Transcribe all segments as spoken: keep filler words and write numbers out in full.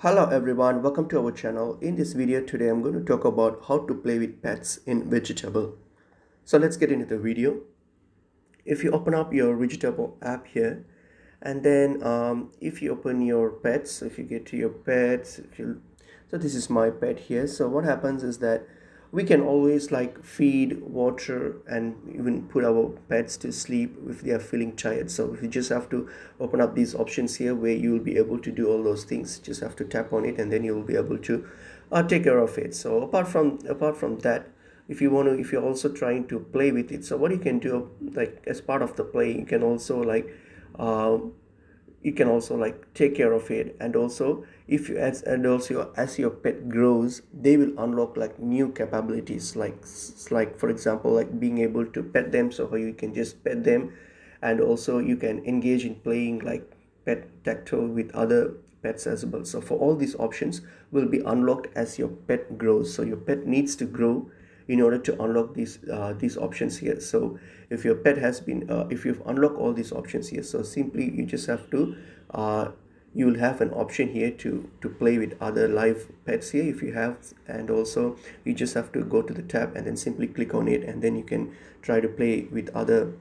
Hello everyone, welcome to our channel. In this video today I'm going to talk about how to play with pets in Widgetable. So let's get into the video. If you open up your Widgetable app here, and then um, if you open your pets, if you get to your pets, if you, so this is my pet here. So what happens is that we can always like feed, water, and even put our pets to sleep if they are feeling tired. So you just have to open up these options here where you will be able to do all those things. Just have to tap on it and then you will be able to uh, take care of it. So apart from apart from that, if you want to, if you're also trying to play with it, so what you can do, like as part of the play, you can also like uh, you can also like take care of it, and also if you as and also as your pet grows, they will unlock like new capabilities, like like for example like being able to pet them. So you can just pet them, and also you can engage in playing like pet tactile with other pets as well. So for all these options will be unlocked as your pet grows. So your pet needs to grow in order to unlock these uh, these options here. So if your pet has been uh, if you've unlocked all these options here, so simply you just have to uh, you will have an option here to to play with other live pets here if you have, and also you just have to go to the tab and then simply click on it, and then you can try to play with other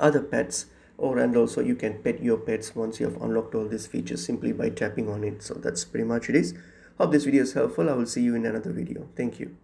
other pets, or and also you can pet your pets once you have unlocked all these features simply by tapping on it. So that's pretty much it is. Hope this video is helpful. I will see you in another video. Thank you.